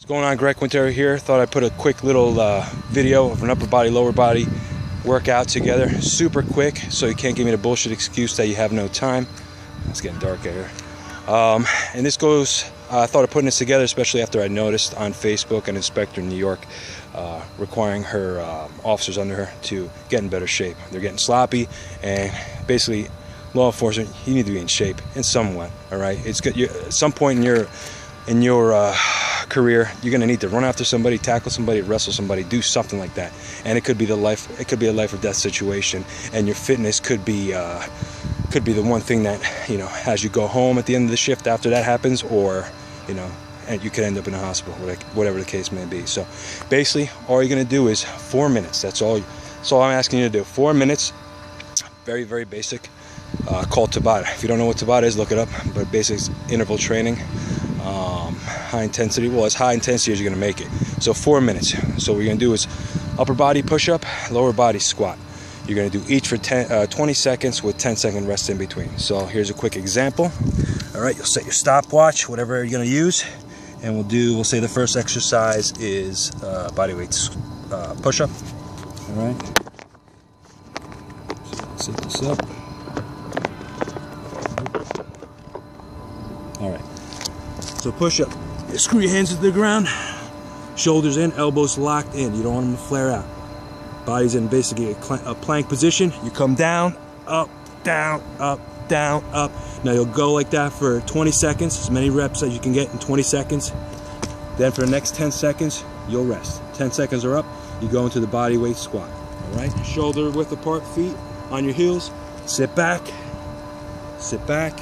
What's going on, Greg Quintero here. Thought I'd put a quick little video of an upper body, lower body workout together. Super quick, so you can't give me the bullshit excuse that you have no time. It's getting dark here. And this goes, I thought of putting this together, especially after I noticed on Facebook an inspector in New York requiring her officers under her to get in better shape. They're getting sloppy, and basically, law enforcement, you need to be in shape in some way, all right? It's good. At some point in your career, you're going to need to run after somebody, tackle somebody, wrestle somebody, do something like that, and it could be a life or death situation, and your fitness could be the one thing that, you know, as you go home at the end of the shift after that happens, or, you know, and you could end up in a hospital, whatever the case may be. So basically, all you're going to do is 4 minutes. That's all I'm asking you to do. 4 minutes, very, very basic, called Tabata. If you don't know what Tabata is, look it up, but basic interval training. High intensity, well, as high intensity as you're gonna make it. So 4 minutes. So what you're gonna do is upper body push-up, lower body squat. You're gonna do each for 20 seconds with 10-second rest in between. So here's a quick example. All right, you'll set your stopwatch, whatever you're gonna use, and we'll say the first exercise is bodyweight push-up. All right, set this up. All right. So push up, screw your hands into the ground, shoulders in, elbows locked in. You don't want them to flare out. Body's in basically a plank position. You come down, up, down, up, down, up. Now you'll go like that for 20 seconds, as many reps as you can get in 20 seconds. Then for the next 10 seconds, you'll rest. 10 seconds are up, you go into the body weight squat. All right, shoulder width apart, feet on your heels. Sit back, sit back,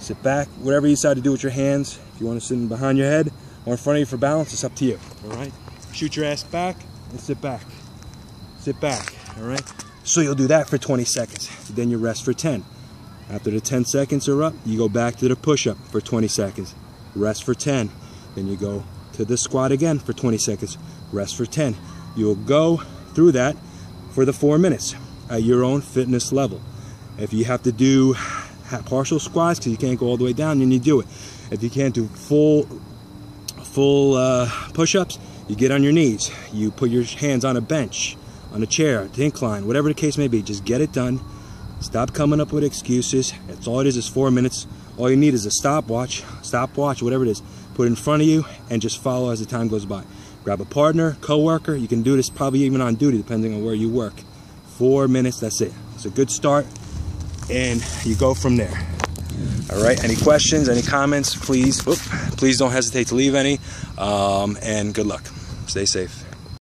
sit back. Whatever you decide to do with your hands, if you want to sit in behind your head or in front of you for balance, it's up to you, all right? Shoot your ass back and sit back. Sit back, all right? So you'll do that for 20 seconds. Then you rest for 10. After the 10 seconds are up, you go back to the push-up for 20 seconds. Rest for 10. Then you go to the squat again for 20 seconds. Rest for 10. You'll go through that for the 4 minutes at your own fitness level. If you have to do partial squats because you can't go all the way down, then you do it. If you can't do full push-ups, you get on your knees. You put your hands on a bench, on a chair, the incline, whatever the case may be. Just get it done. Stop coming up with excuses. That's all it is 4 minutes. All you need is a stopwatch. Stopwatch, whatever it is. Put it in front of you and just follow as the time goes by. Grab a partner, co-worker. You can do this probably even on duty, depending on where you work. 4 minutes, that's it. It's a good start, and you go from there. All right, any questions, any comments, please don't hesitate to leave any, and good luck. Stay safe.